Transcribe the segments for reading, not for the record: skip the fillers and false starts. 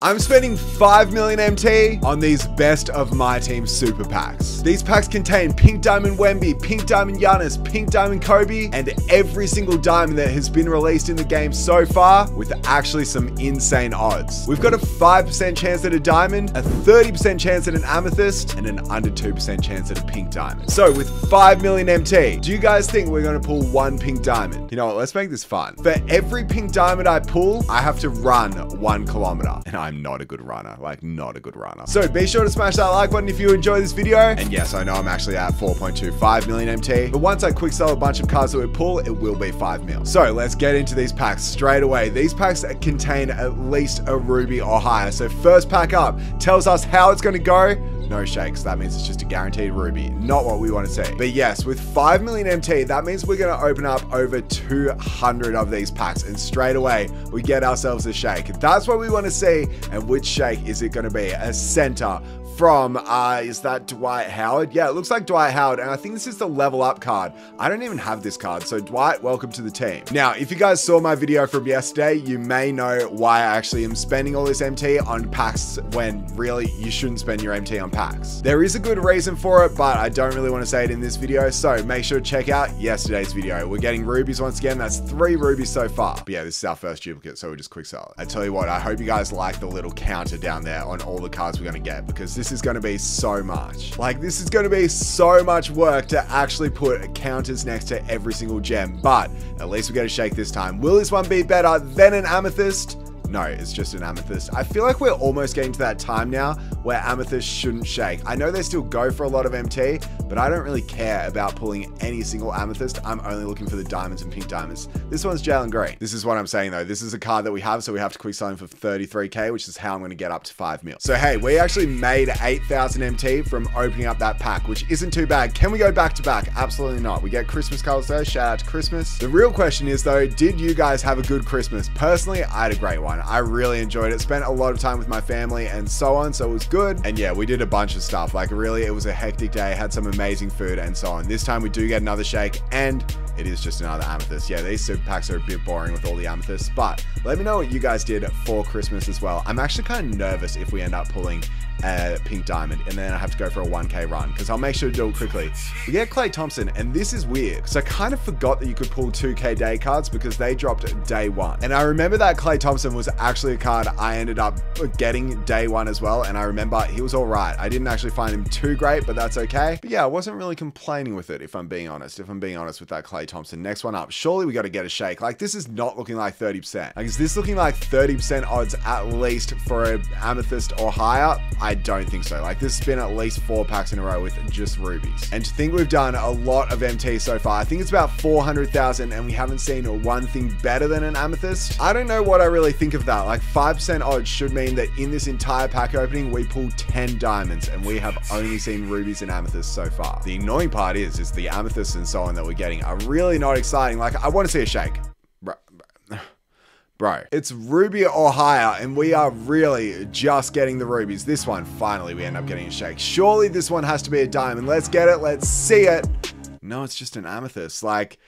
I'm spending 5 million MT on these best of my team super packs. These packs contain Pink Diamond Wemby, Pink Diamond Giannis, Pink Diamond Kobe, and every single diamond that has been released in the game so far with actually some insane odds. We've got a 5% chance at a diamond, a 30% chance at an amethyst, and an under 2% chance at a pink diamond. So with 5 million MT, do you guys think we're gonna pull one pink diamond? You know what, let's make this fun. For every pink diamond I pull, I have to run 1 kilometer, and I'm not a good runner, like not a good runner. So be sure to smash that like button if you enjoy this video. And yes, I know I'm actually at 4.25 million MT, but once I quick sell a bunch of cards that we pull, it will be 5 mil. So let's get into these packs straight away. These packs contain at least a ruby or higher. So first pack up tells us how it's gonna go. No shakes, that means it's just a guaranteed ruby, not what we want to see. But yes, with 5 million MT, that means we're gonna open up over 200 of these packs, and straight away, we get ourselves a shake. That's what we want to see. And which shake is it gonna be? A center from, is that Dwight Howard? Yeah, it looks like Dwight Howard, and I think this is the level up card. I don't even have this card, so Dwight, welcome to the team. Now, if you guys saw my video from yesterday, you may know why I actually am spending all this MT on packs when really you shouldn't spend your MT on packs. There is a good reason for it, but I don't really want to say it in this video, so make sure to check out yesterday's video. We're getting rubies once again, that's 3 rubies so far. But yeah, this is our first duplicate, so we'll just quick sell it. I tell you what, I hope you guys like the little counter down there on all the cards we're gonna get, because this is going to be so much. Like, this is going to be so much work to actually put counters next to every single gem, but at least we get a shake this time. Will this one be better than an amethyst? No, it's just an amethyst. I feel like we're almost getting to that time now where amethyst shouldn't shake. I know they still go for a lot of MT, but I don't really care about pulling any single amethyst. I'm only looking for the diamonds and pink diamonds. This one's Jalen Grey. This is what I'm saying though. This is a card that we have, so we have to quick sell him for 33K, which is how I'm gonna get up to 5 mil. So hey, we actually made 8,000 MT from opening up that pack, which isn't too bad. Can we go back to back? Absolutely not. We get Christmas cards there. Shout out to Christmas. The real question is though, did you guys have a good Christmas? Personally, I had a great one. I really enjoyed it. Spent a lot of time with my family and so on, so it was good. And yeah, we did a bunch of stuff. Like really, it was a hectic day. Had some amazing food and so on. This time we do get another shake, and it is just another amethyst. Yeah, these super packs are a bit boring with all the amethysts, but let me know what you guys did for Christmas as well. I'm actually kind of nervous if we end up pulling a pink diamond and then I have to go for a 1K run, because I'll make sure to do it quickly. We get Klay Thompson, and this is weird because I kind of forgot that you could pull 2K day cards because they dropped day one. And I remember that Klay Thompson was actually a card I ended up getting day one as well. And I remember he was all right. I didn't actually find him too great, but that's okay. But yeah, I wasn't really complaining with it, if I'm being honest. If I'm being honest with that Klay Thompson. Next one up, surely we got to get a shake. Like, this is not looking like 30%. Like, is this looking like 30% odds at least for an amethyst or higher? I don't think so. Like, this has been at least 4 packs in a row with just rubies. And to think we've done a lot of MT so far, I think it's about 400,000, and we haven't seen one thing better than an amethyst. I don't know what I really think of that. Like, 5% odds should mean that in this entire pack opening, we pull 10 diamonds, and we have only seen rubies and amethysts so far. The annoying part is the amethysts and so on that we're getting are really not exciting. Like, I want to see a shake. Bro, it's ruby or higher, and we are really just getting the rubies. This one, finally, we end up getting a shake. Surely this one has to be a diamond. Let's get it. Let's see it. No, it's just an amethyst. Like,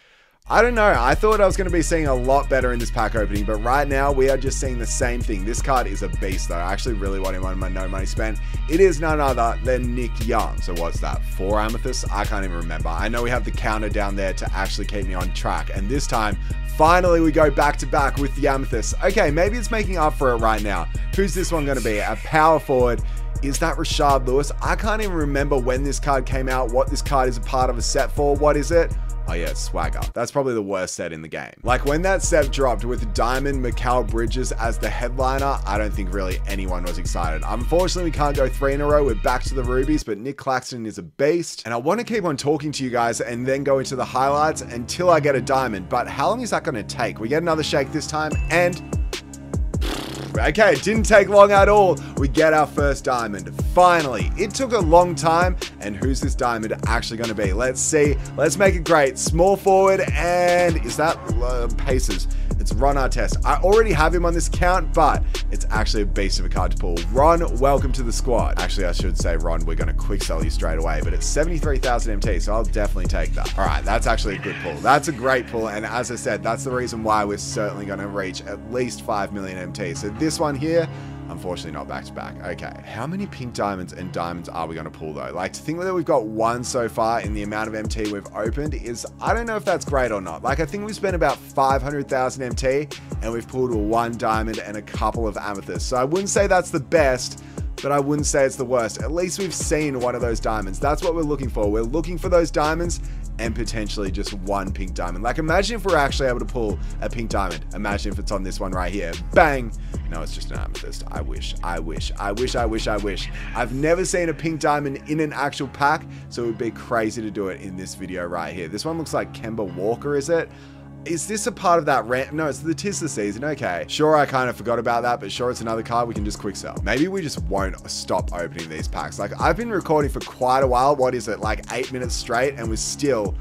I don't know. I thought I was going to be seeing a lot better in this pack opening, but right now we are just seeing the same thing. This card is a beast, though. I actually really want him on my no money spent. It is none other than Nick Young. So what's that? 4 amethysts? I can't even remember. I know we have the counter down there to actually keep me on track, and this time, finally, we go back to back with the amethyst. Okay, maybe it's making up for it right now. Who's this one gonna be? A power forward. Is that Rashad Lewis? I can't even remember when this card came out, what this card is a part of a set for. What is it? Oh yeah, Swagger. That's probably the worst set in the game. Like, when that set dropped with Diamond Mikal Bridges as the headliner, I don't think really anyone was excited. Unfortunately, we can't go 3 in a row. We're back to the rubies, but Nick Claxton is a beast. And I want to keep on talking to you guys and then go into the highlights until I get a diamond. But how long is that going to take? We get another shake this time, and okay, it didn't take long at all. We get our first diamond. Finally, it took a long time. And who's this diamond actually going to be? Let's see. Let's make it great. Small forward, and is that Pacers? It's Ron Artest. I already have him on this count, but it's actually a beast of a card to pull. Ron, welcome to the squad. Actually, I should say, Ron, we're going to quick sell you straight away, but it's 73,000 MT, so I'll definitely take that. All right, that's actually a good pull. That's a great pull, and as I said, that's the reason why we're certainly going to reach at least 5 million MT. So this one here, Unfortunately, not back-to-back. Okay, how many pink diamonds and diamonds are we going to pull, though? Like, to think that we've got one so far in the amount of MT we've opened is, I don't know if that's great or not. Like, I think we've spent about 500,000 MT, and we've pulled one diamond and a couple of amethysts. So I wouldn't say that's the best, but I wouldn't say it's the worst. At least we've seen one of those diamonds. That's what we're looking for. We're looking for those diamonds and potentially just one pink diamond. Like, imagine if we're actually able to pull a pink diamond. Imagine if it's on this one right here. Bang! No, it's just an amethyst. I wish. I've never seen a pink diamond in an actual pack, so it would be crazy to do it in this video right here. This one looks like Kemba Walker, is it? Is this a part of that rant? No, it's the 'Tis the Season. Okay. Sure, I kind of forgot about that, but sure, it's another card we can just quick sell. Maybe we just won't stop opening these packs. Like, I've been recording for quite a while. What is it? Like 8 minutes straight, and we're still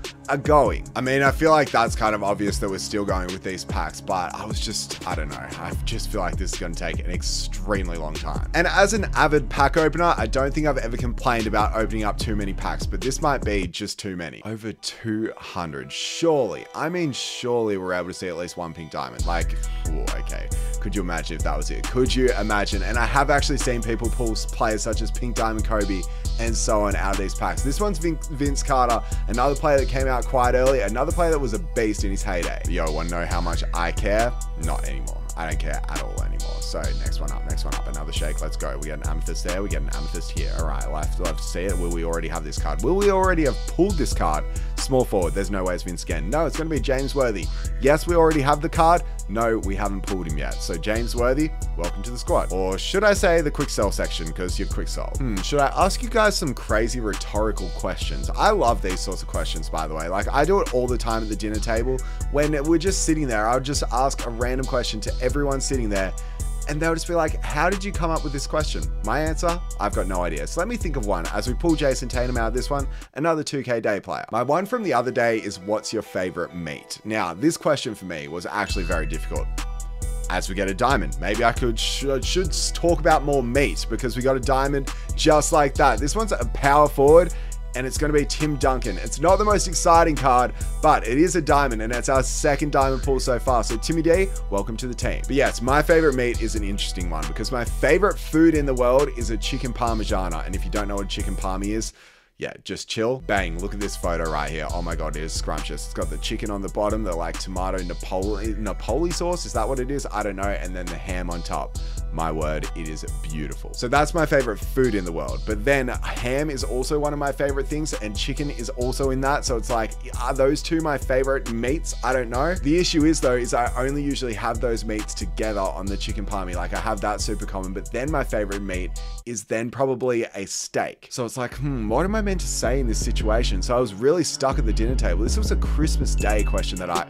going. I mean, I feel like that's kind of obvious that we're still going with these packs, but I was just, I don't know. I just feel like this is going to take an extremely long time. And as an avid pack opener, I don't think I've ever complained about opening up too many packs, but this might be just too many. Over 200. Surely. I mean, surely we're able to see at least one pink diamond. Like, ooh, okay. Could you imagine if that was it? Could you imagine? And I have actually seen people pull players such as Pink Diamond Kobe and so on out of these packs. This one's Vince Carter, another player that came out quite early, another player that was a beast in his heyday. Yo, wanna know how much I care? Not anymore. I don't care at all anymore. So next one up, another shake. Let's go. We get an amethyst there. We get an amethyst here. All right, we'll have to see it. Will we already have this card? Will we already have pulled this card? Small forward. There's no way it's been scanned. No, it's going to be James Worthy. Yes, we already have the card. No, we haven't pulled him yet. So James Worthy, welcome to the squad. Or should I say the quick sell section, because you're quick sold. Should I ask you guys some crazy rhetorical questions? I love these sorts of questions, by the way. Like, I do it all the time at the dinner table. When we're just sitting there, I'll just ask a random question to everyone sitting there, and they'll just be like, how did you come up with this question? My answer, I've got no idea. So let me think of one as we pull Jason Tatum out of this one, another 2K day player. My one from the other day is, what's your favorite meat? Now, this question for me was actually very difficult. As we get a diamond, maybe I should talk about more meat, because we got a diamond just like that. This one's a power forward, and it's going to be Tim Duncan. It's not the most exciting card, but it is a diamond, and that's our second diamond pull so far. So Timmy D, welcome to the team. But yes, my favorite meat is an interesting one, because my favorite food in the world is a chicken parmigiana. And if you don't know what a chicken parmy is, yeah, just chill. Bang, look at this photo right here. Oh my God, it is scrumptious. It's got the chicken on the bottom, the like tomato Napoli sauce. Is that what it is? I don't know. And then the ham on top. My word, it is beautiful. So that's my favorite food in the world. But then ham is also one of my favorite things, and chicken is also in that. So it's like, are those two my favorite meats? I don't know. The issue is though, is I only usually have those meats together on the chicken parmy. Like I have that super common, but then my favorite meat is then probably a steak. So it's like, what am I meant to say in this situation? So I was really stuck at the dinner table. This was a Christmas Day question that I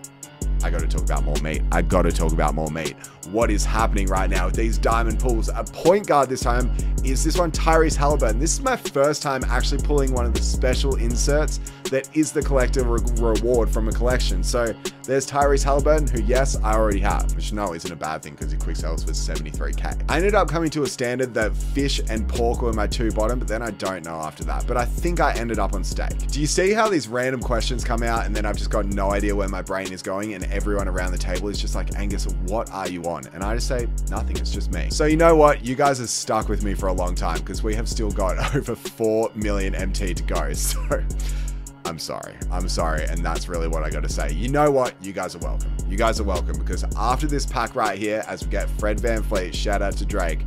got to talk about more meat. I got to talk about more meat. What is happening right now with these diamond pulls? A point guard this time is this one, Tyrese Halliburton. This is my first time actually pulling one of the special inserts that is the collector reward from a collection. So there's Tyrese Halliburton, who yes, I already have, which no, isn't a bad thing because he quick sells for 73K. I ended up coming to a standard that fish and pork were my two bottom, but then I don't know after that, but I think I ended up on steak. Do you see how these random questions come out and then I've just got no idea where my brain is going, and everyone around the table is just like, Angus, what are you on? And I just say, nothing, it's just me. So you know what? You guys have stuck with me for a long time because we have still got over 4 million MT to go. So I'm sorry. And that's really what I got to say. You know what? You guys are welcome. You guys are welcome, because after this pack right here, as we get Fred Van Fleet, shout out to Drake,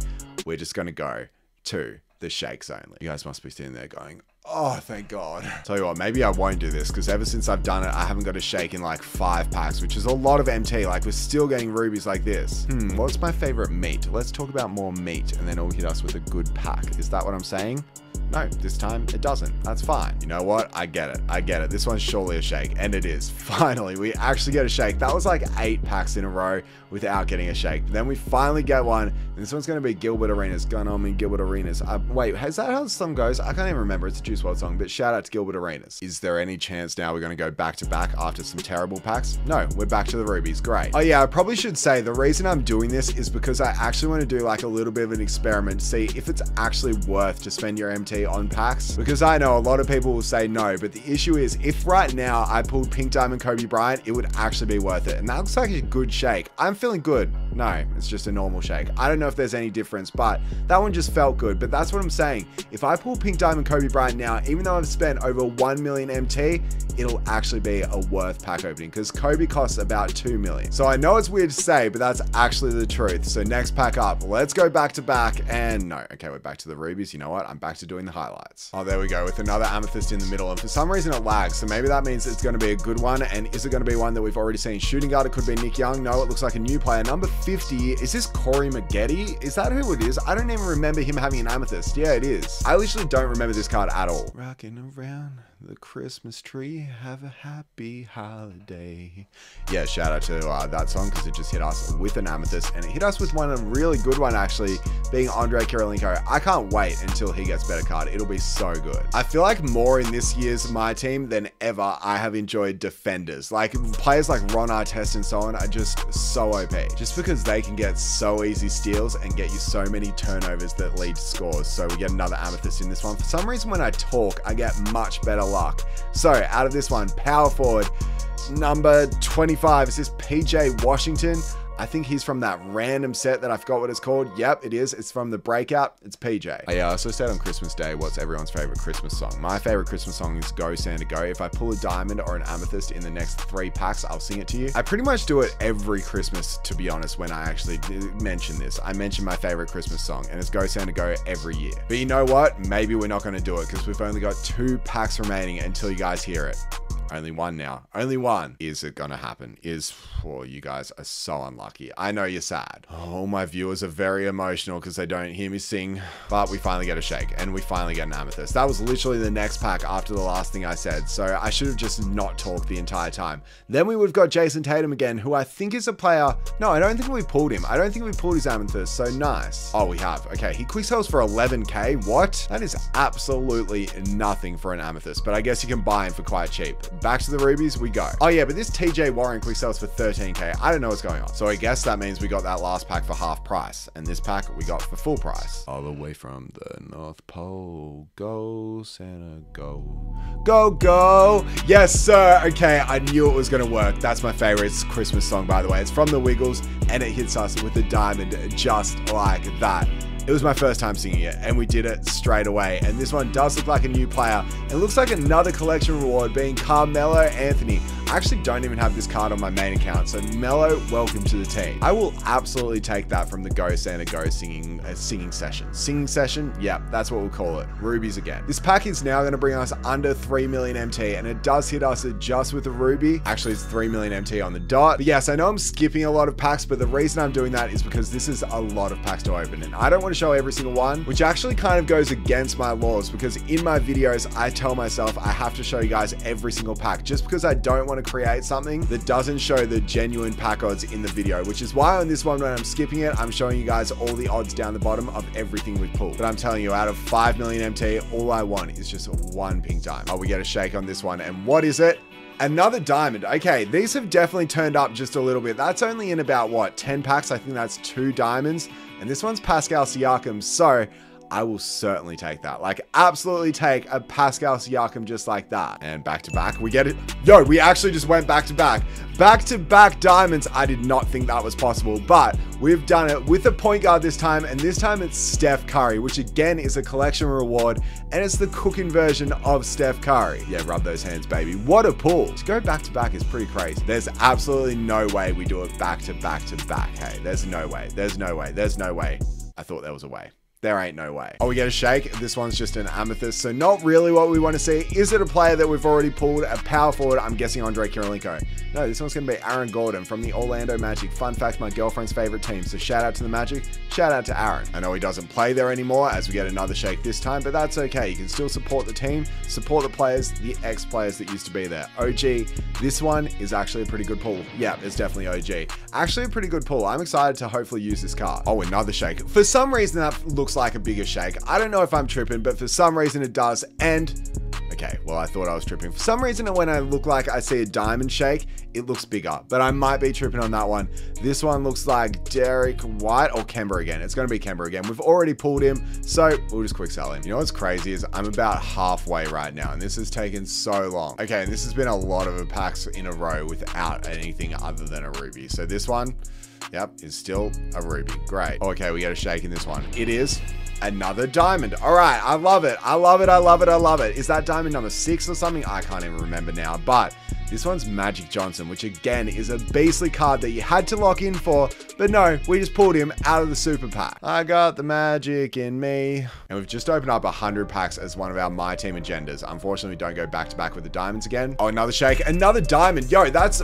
we're just going to go to the shakes only. You guys must be sitting there going, oh, thank God. Tell you what, maybe I won't do this, because ever since I've done it, I haven't got a shake in like 5 packs, which is a lot of MT. Like, we're still getting rubies like this. What's my favorite meat? Let's talk about more meat, and then it'll hit us with a good pack. Is that what I'm saying? No, this time it doesn't. That's fine. You know what? I get it. This one's surely a shake, and it is. Finally, we actually get a shake. That was like 8 packs in a row without getting a shake. But then we finally get one, and this one's going to be Gilbert Arenas. Wait, is that how the song goes? I can't even remember. It's a Juice WRLD song, but shout out to Gilbert Arenas. Is there any chance now we're going to go back to back after some terrible packs? No, we're back to the rubies. Great. Oh yeah, I probably should say the reason I'm doing this is because I actually want to do like a little bit of an experiment to see if it's actually worth to spend your MT on packs, because I know a lot of people will say no, but the issue is if right now I pulled Pink Diamond Kobe Bryant, it would actually be worth it. And that looks like a good shake. I'm feeling good. No, it's just a normal shake. I don't know know if there's any difference, but that one just felt good. But that's what I'm saying. If I pull Pink Diamond Kobe Bryant now, even though I've spent over 1 million MT, it'll actually be a worth pack opening because Kobe costs about 2 million. So I know it's weird to say, but that's actually the truth. So next pack up, let's go back to back and no. Okay, we're back to the rubies. You know what? I'm back to doing the highlights. Oh, there we go with another amethyst in the middle. And for some reason it lags. So maybe that means it's going to be a good one. And is it going to be one that we've already seen? Shooting guard, it could be Nick Young. No, it looks like a new player. Number 50. Is this Corey Maggette? Is that who it is? I don't even remember him having an amethyst. Yeah, it is. I literally don't remember this card at all. Rocking around the Christmas tree, have a happy holiday. Yeah, shout out to that song because it just hit us with an amethyst, and it hit us with one, a really good one actually, being Andre Kirilenko. I can't wait until he gets better card. It'll be so good. I feel like more in this year's my team than ever I have enjoyed defenders, like players like Ron Artest and so on are just so OP, just because they can get so easy steals and get you so many turnovers that lead to scores. So we get another amethyst in this one. For some reason when I talk I get much better luck. So out of this one, power forward number 25, is this PJ Washington? I think he's from that random set that I forgot what it's called. Yep, it is. It's from the Breakout. It's PJ. I also said on Christmas Day, what's everyone's favorite Christmas song? My favorite Christmas song is Go Santa Go. If I pull a diamond or an amethyst in the next 3 packs, I'll sing it to you. I pretty much do it every Christmas, to be honest, when I actually mention this. I mention my favorite Christmas song, and it's Go Santa Go every year. But you know what? Maybe we're not going to do it because we've only got 2 packs remaining until you guys hear it. Only one now. Only one. Is it gonna happen? Is, oh, you guys are so unlucky. I know you're sad. Oh, my viewers are very emotional because they don't hear me sing. But we finally get a shake and we finally get an amethyst. That was literally the next pack after the last thing I said. So I should have just not talked the entire time. Then we would have got Jason Tatum again, who I think is a player. No, I don't think we pulled him. I don't think we pulled his amethyst. So nice. Oh, we have. Okay, he quick sells for 11K. What? That is absolutely nothing for an amethyst. But I guess you can buy him for quite cheap. Back to the rubies we go. Oh yeah, but this TJ Warren quick sells for 13K. I don't know what's going on. So I guess that means we got that last pack for half price, and this pack we got for full price. All the way from the North Pole, go Santa, go, go, go. Yes, sir. Okay, I knew it was gonna work. That's my favorite Christmas song, by the way. It's from the Wiggles, and it hits us with a diamond just like that. It was my first time singing it, and we did it straight away. And this one does look like a new player. It looks like another collection reward, being Carmelo Anthony. I actually don't even have this card on my main account, so Mello, welcome to the team. I will absolutely take that from the Go Santa Go singing session. Singing session? Yeah, that's what we'll call it. Rubies again. This pack is now going to bring us under 3 million MT, and it does hit us just with a ruby. Actually, it's 3 million MT on the dot. But yes, I know I'm skipping a lot of packs, but the reason I'm doing that is because this is a lot of packs to open, and I don't want to show every single one, which actually kind of goes against my laws because in my videos, I tell myself I have to show you guys every single pack just because I don't want to create something that doesn't show the genuine pack odds in the video, which is why on this one, when I'm skipping it, I'm showing you guys all the odds down the bottom of everything we pulled. But I'm telling you, out of 5 million MT, all I want is just one pink diamond. Oh, we get a shake on this one. And what is it? Another diamond. Okay, these have definitely turned up just a little bit. That's only in about, what, 10 packs? I think that's 2 diamonds. And this one's Pascal Siakam, so I will certainly take that. Like, absolutely take a Pascal Siakam just like that. And back to back, we get it. Yo, we actually just went back to back. Back to back diamonds. I did not think that was possible, but we've done it with a point guard this time. And this time it's Steph Curry, which again is a collection reward. And it's the cooking version of Steph Curry. Yeah, rub those hands, baby. What a pull. To go back to back is pretty crazy. There's absolutely no way we do it back to back to back. Hey, there's no way. There's no way. There's no way. I thought there was a way. There ain't no way. Oh, we get a shake. This one's just an amethyst. So not really what we want to see. Is it a player that we've already pulled? A power forward? I'm guessing Andre Kirilenko. No, this one's going to be Aaron Gordon from the Orlando Magic. Fun fact, my girlfriend's favorite team. So shout out to the Magic. Shout out to Aaron. I know he doesn't play there anymore as we get another shake this time, but that's okay. You can still support the team, support the players, the ex-players that used to be there. OG, this one is actually a pretty good pull. Yeah, it's definitely OG. Actually a pretty good pull. I'm excited to hopefully use this card. Oh, another shake. For some reason, that looks like a bigger shake. I don't know if I'm tripping, but for some reason it does. And okay, well, I thought I was tripping. For some reason, when I look like I see a diamond shake, it looks bigger, but I might be tripping on that one. This one looks like Derek White or Kemba again. It's going to be Kemba again. We've already pulled him, so we'll just quick sell him. You know what's crazy is I'm about halfway right now, and this has taken so long. Okay, and this has been a lot of packs in a row without anything other than a ruby. So this one, Yep, it's still a ruby. Great. Okay, we got a shake in this one. It is another diamond. All right, I love it. I love it. I love it. I love it. Is that diamond number 6 or something? I can't even remember now, but this one's Magic Johnson, which again is a beastly card that you had to lock in for, but no, we just pulled him out of the super pack. I got the magic in me. And we've just opened up 100 packs as one of our My Team agendas. Unfortunately, we don't go back to back with the diamonds again. Oh, another shake, another diamond. Yo, that's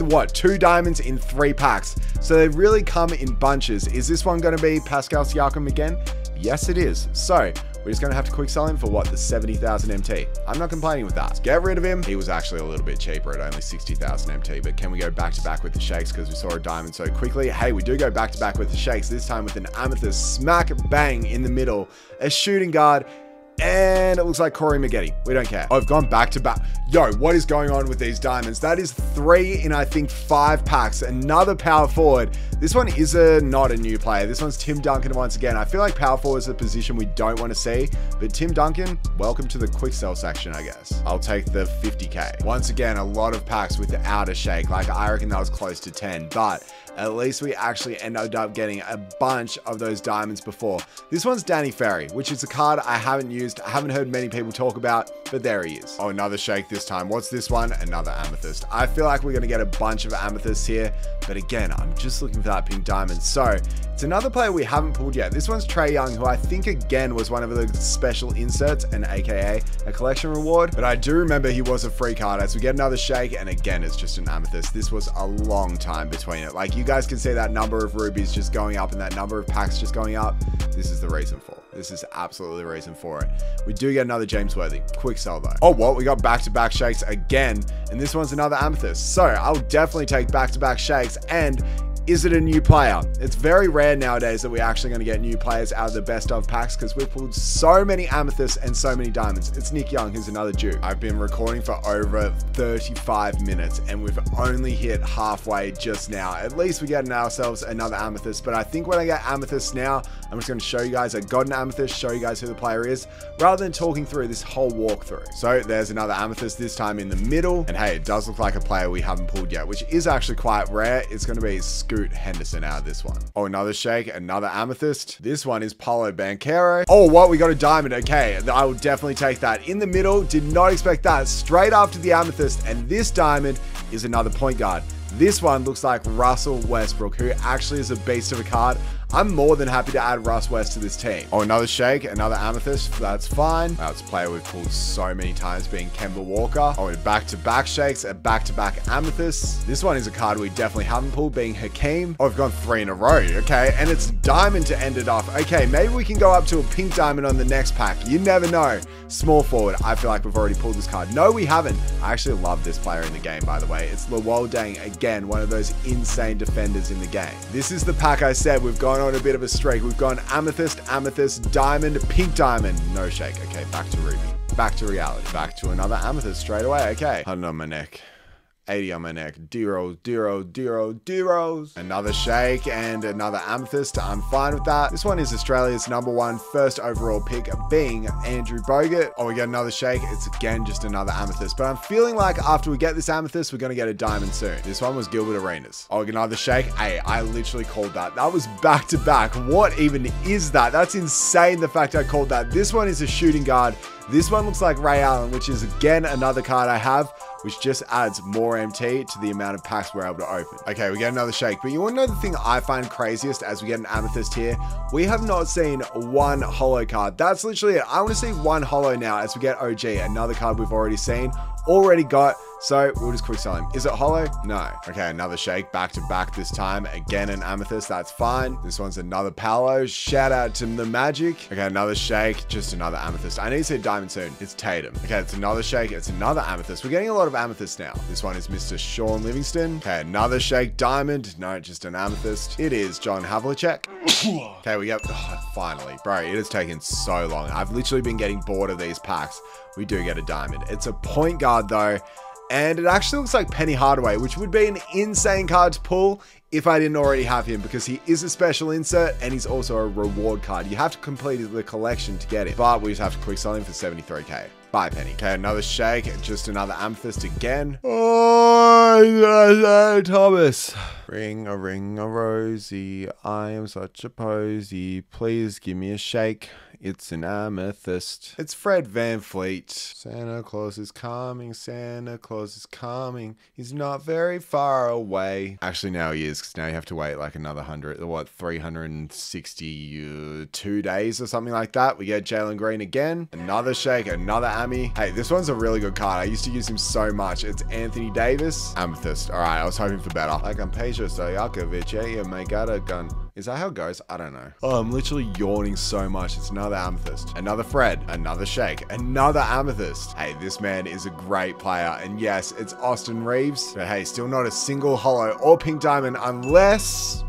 what, 2 diamonds in 3 packs. So they really come in bunches. Is this one gonna be Pascal Siakam again? Yes, it is. So we're just going to have to quick sell him for what, the 70,000 MT. I'm not complaining with that. Let's get rid of him. He was actually a little bit cheaper at only 60,000 MT, but can we go back to back with the shakes because we saw a diamond so quickly? Hey, we do go back to back with the shakes, this time with an amethyst smack bang in the middle, a shooting guard, and it looks like Corey Maggette. We don't care. I've gone back to back. Yo, what is going on with these diamonds? That is 3 in, I think, 5 packs. Another power forward. This one is not a new player. This one's Tim Duncan once again. I feel like power forward is a position we don't want to see, but Tim Duncan, welcome to the quick sell section, I guess. I'll take the 50K. Once again, a lot of packs without a shake. Like, I reckon that was close to 10, but at least we actually ended up getting a bunch of those diamonds before. This one's Danny Ferry, which is a card I haven't used. I haven't heard many people talk about, but there he is. Oh, another shake this time. What's this one? Another amethyst. I feel like we're going to get a bunch of amethysts here, but again, I'm just looking for that pink diamond. So it's another player we haven't pulled yet. This one's Trae Young, who I think again was one of the special inserts and AKA a collection reward, but I do remember he was a free card as we get another shake. And again, it's just an amethyst. This was a long time between it. Like, you guys can see that number of rubies just going up and that number of packs just going up. This is the reason for it. This is absolutely the reason for it. We do get another James Worthy. Quick sell though. Oh, what? We got back-to-back shakes again. And this one's another amethyst. So I'll definitely take back-to-back shakes. And is it a new player? It's very rare nowadays that we're actually going to get new players out of the best of packs because we've pulled so many amethysts and so many diamonds. It's Nick Young, who's another Jew. I've been recording for over 35 minutes and we've only hit halfway just now. At least we get ourselves another amethyst, but I think when I get amethysts now, I'm just going to show you guys I got an amethyst, show you guys who the player is, rather than talking through this whole walkthrough. So there's another amethyst, this time in the middle. And hey, it does look like a player we haven't pulled yet, which is actually quite rare. It's going to be Scoot Henderson out of this one. Oh, another shake, another amethyst. This one is Paolo Banchero. Oh, what? We got a diamond. Okay, I will definitely take that. In the middle, did not expect that. Straight after the amethyst, and this diamond is another point guard. This one looks like Russell Westbrook, who actually is a beast of a card. I'm more than happy to add Russ West to this team. Oh, another shake, another amethyst. That's fine. That's a player we've pulled so many times, being Kemba Walker. Oh, back-to-back shakes and back-to-back amethysts. This one is a card we definitely haven't pulled, being Hakeem. Oh, I've gone 3 in a row. Okay, and it's diamond to end it off. Okay, maybe we can go up to a pink diamond on the next pack. You never know. Small forward. I feel like we've already pulled this card. No, we haven't. I actually love this player in the game, by the way. It's Luol Deng, again, one of those insane defenders in the game. This is the pack I said we've gone on a bit of a streak. We've gone amethyst, amethyst, diamond, pink diamond. No shake. Okay, back to ruby. Back to reality. Back to another amethyst straight away. Okay. 100 on my neck. 80 on my neck. D-rolls, D-rolls, D-rolls, D-rolls. Another shake and another amethyst. I'm fine with that. This one is Australia's #1 first overall pick, being Andrew Bogut. Oh, we got another shake. It's again just another amethyst, but I'm feeling like after we get this amethyst, we're going to get a diamond soon. This one was Gilbert Arenas. Oh, another shake. Hey, I literally called that. That was back to back. What even is that? That's insane, the fact I called that. This one is a shooting guard. This one looks like Ray Allen, which is again another card I have, which just adds more MT to the amount of packs we're able to open. Okay, we get another shake, but you want to know the thing I find craziest as we get an amethyst here? We have not seen one holo card. That's literally it. I want to see one holo now as we get OG, another card we've already seen, already got. So we'll just quick sell him. Is it hollow? No. Okay, another shake, back to back this time. Again, an amethyst, that's fine. This one's another Paolo. Shout out to the Magic. Okay, another shake, just another amethyst. I need to see a diamond soon. It's Tatum. Okay, it's another shake, it's another amethyst. We're getting a lot of amethysts now. This one is Mr. Sean Livingston. Okay, another shake, diamond. No, just an amethyst. It is John Havlicek. Okay, we get, oh, finally. Bro, it has taken so long. I've literally been getting bored of these packs. We do get a diamond. It's a point guard though. And it actually looks like Penny Hardaway, which would be an insane card to pull if I didn't already have him, because he is a special insert and he's also a reward card. You have to complete the collection to get it, but we just have to quick sell him for 73k. Bye, Penny. Okay, another shake, just another amethyst again. Oh, Thomas. Ring a rosy, I am such a posy. Please give me a shake. It's an amethyst. It's Fred Van Fleet. Santa Claus is coming, Santa Claus is coming. He's not very far away. Actually, now he is, because now you have to wait like another 362 days or something like that. We get Jalen Green again. Another shake, another Ammy. Hey, this one's a really good card. I used to use him so much. It's Anthony Davis. Amethyst. All right, I was hoping for better. Like I'm Peja Stojakovic, yeah, you may got a gun. Is that how it goes? I don't know. Oh, I'm literally yawning so much. It's another amethyst, another Fred, another shake, another amethyst. Hey, this man is a great player. And yes, it's Austin Reeves, but hey, still not a single holo or pink diamond unless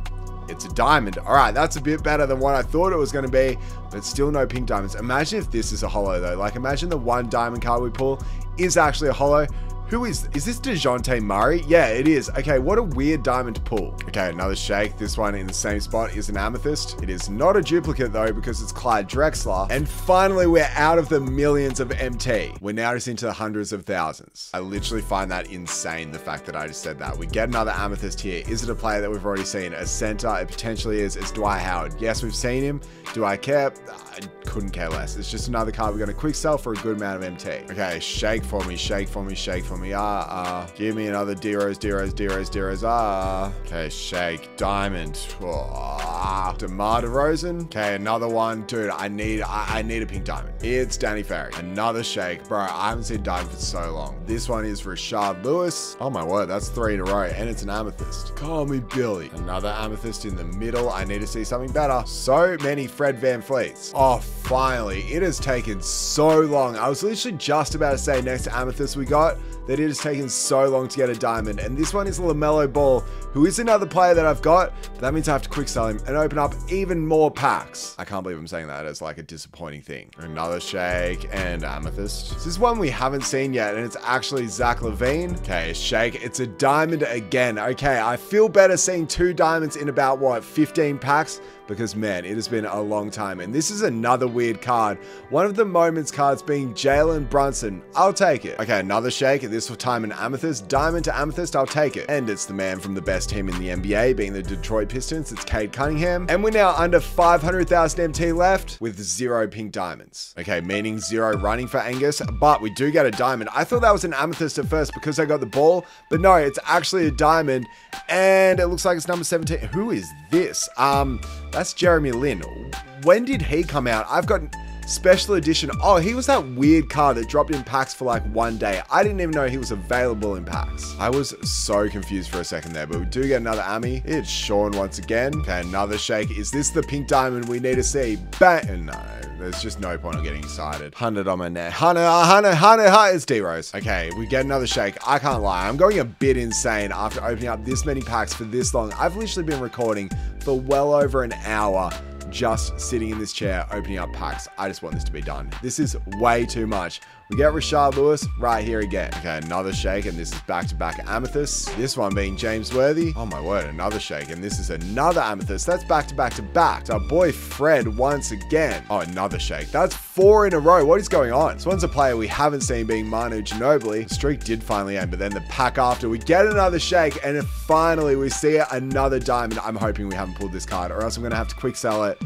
it's a diamond. All right, that's a bit better than what I thought it was going to be, but still no pink diamonds. Imagine if this is a holo though. Like imagine the one diamond card we pull is actually a holo. Who is this DeJounte Murray? Yeah, it is. Okay, what a weird diamond to pull. Okay, another shake. This one in the same spot is an amethyst. It is not a duplicate though, because it's Clyde Drexler. And finally, we're out of the millions of MT. We're now just into the hundreds of thousands. I literally find that insane, the fact that I just said that. We get another amethyst here. Is it a player that we've already seen? A center, it potentially is. It's Dwight Howard. Yes, we've seen him. Do I care? I couldn't care less. It's just another card we're gonna quick sell for a good amount of MT. Okay, shake for me, shake for me, shake for me. Give me another D-Rose, D-Rose, D-Rose, D-Rose, Okay, shake, diamond. DeMar DeRozan. Okay, another one. Dude, I need a pink diamond. It's Danny Ferry. Another shake. Bro, I haven't seen diamond for so long. This one is Rashad Lewis. Oh my word, that's three in a row, and it's an amethyst. Call me Billy. Another amethyst in the middle. I need to see something better. So many Fred Van Fleets. Oh, finally. It has taken so long. I was literally just about to say next to amethyst we got, that it has taken so long to get a diamond. And this one is LaMelo Ball, who is another player that I've got. That means I have to quick sell him and open up even more packs. I can't believe I'm saying that as like a disappointing thing. Another shake and amethyst. This is one we haven't seen yet, and it's actually Zach Levine. Okay, shake. It's a diamond again. Okay, I feel better seeing two diamonds in about, what, 15 packs? Because man, it has been a long time. And this is another weird card. One of the moments cards being Jalen Brunson. I'll take it. Okay, another shake. This time an amethyst. Diamond to amethyst, I'll take it. And it's the man from the best team in the NBA, being the Detroit Pistons. It's Cade Cunningham. And we're now under 500,000 MT left with 0 pink diamonds. Okay, meaning 0 running for Angus, but we do get a diamond. I thought that was an amethyst at first because I got the ball, but no, it's actually a diamond. And it looks like it's number 17. Who is this? That's Jeremy Lin. When did he come out? I've got special edition. Oh, he was that weird card that dropped in packs for like one day. I didn't even know he was available in packs. I was so confused for a second there, but we do get another Ami. It's Sean once again. Okay, another shake. Is this the pink diamond we need to see? Bang. No, there's just no point of getting excited. 100 on my net. 100. It's D-Rose. Okay, we get another shake. I can't lie. I'm going a bit insane after opening up this many packs for this long. I've literally been recording for well over an hour, just sitting in this chair, opening up packs. I just want this to be done. This is way too much. We get Rashad Lewis right here again. Okay, another shake, and this is back-to-back amethyst. This one being James Worthy. Oh my word, another shake, and this is another amethyst. That's back-to-back-to-back. It's our boy Fred once again. Oh, another shake. That's 4 in a row. What is going on? This one's a player we haven't seen, being Manu Ginobili. The streak did finally end, but then the pack after, we get another shake, and finally we see another diamond. I'm hoping we haven't pulled this card, or else I'm gonna have to quick sell it.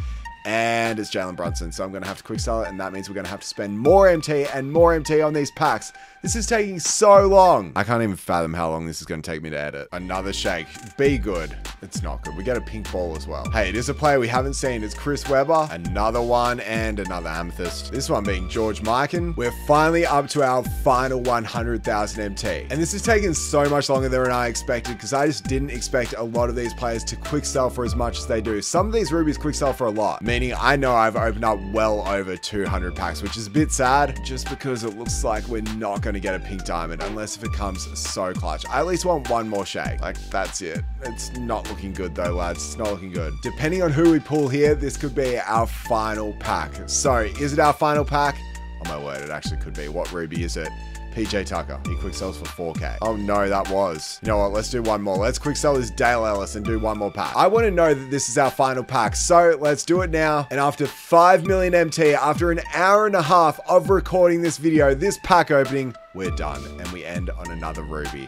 And it's Jalen Brunson, so I'm going to have to quick sell it, and that means we're going to have to spend more MT and more MT on these packs. This is taking so long. I can't even fathom how long this is going to take me to edit. Another shake. Be good. It's not good. We get a pink ball as well. Hey, it is a player we haven't seen. It's Chris Webber. Another one and another amethyst. This one being George Mikan. We're finally up to our final 100,000 MT. And this is taking so much longer than I expected, because I just didn't expect a lot of these players to quick sell for as much as they do. Some of these rubies quick sell for a lot. Meaning I know I've opened up well over 200 packs, which is a bit sad, just because it looks like we're not going to get a pink diamond unless if it comes so clutch. I at least want one more shake. Like, that's it. It's not looking good though, lads. It's not looking good. Depending on who we pull here, this could be our final pack. So, is it our final pack? Oh my word, it actually could be. What ruby is it? PJ Tucker. He quick sells for 4K. Oh no, that was. You know what? Let's do one more. Let's quick sell this Dale Ellis and do one more pack. I want to know that this is our final pack. So let's do it now. And after 5 million MT, after an hour and a half of recording this video, this pack opening, we're done. And we end on another Ruby.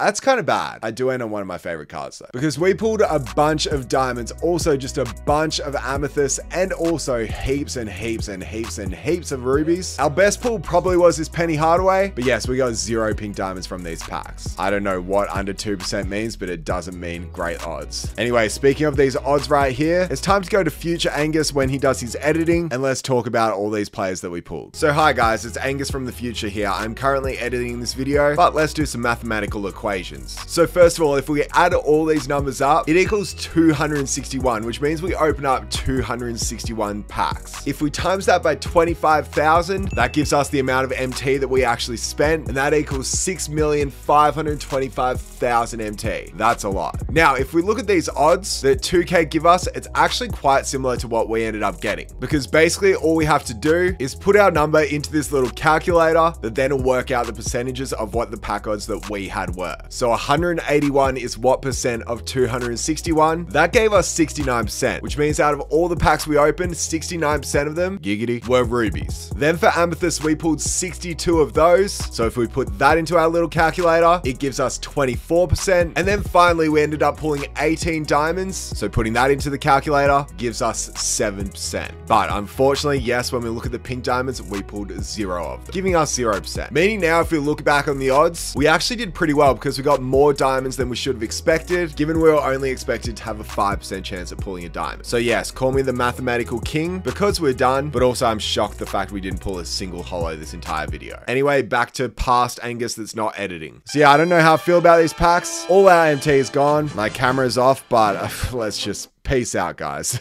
That's kind of bad. I do end on one of my favorite cards though, because we pulled a bunch of diamonds, also just a bunch of amethysts, and also heaps and heaps and heaps and heaps of rubies. Our best pull probably was this Penny Hardaway, but yes, we got 0 pink diamonds from these packs. I don't know what under 2% means, but it doesn't mean great odds. Anyway, speaking of these odds right here, it's time to go to future Angus when he does his editing, and let's talk about all these players that we pulled. So hi guys, it's Angus from the future here. I'm currently editing this video, but let's do some mathematical equations. So first of all, if we add all these numbers up, it equals 261, which means we open up 261 packs. If we times that by 25,000, that gives us the amount of MT that we actually spent, and that equals 6,525,000 MT. That's a lot. Now, if we look at these odds that 2K give us, it's actually quite similar to what we ended up getting, because basically all we have to do is put our number into this little calculator that then will work out the percentages of what the pack odds that we had were. So 181 is what percent of 261? That gave us 69%, which means out of all the packs we opened, 69% of them, giggity, were rubies. Then for amethyst, we pulled 62 of those. So if we put that into our little calculator, it gives us 24%. And then finally, we ended up pulling 18 diamonds. So putting that into the calculator gives us 7%. But unfortunately, yes, when we look at the pink diamonds, we pulled 0 of them, giving us 0%. Meaning now, if we look back on the odds, we actually did pretty well, because we got more diamonds than we should have expected, given we were only expected to have a 5% chance at pulling a diamond. So yes, call me the mathematical king because we're done, but also I'm shocked the fact we didn't pull a single holo this entire video. Anyway, back to past Angus that's not editing. So yeah, I don't know how I feel about these packs. All our MT is gone. My camera's off, but let's just peace out, guys.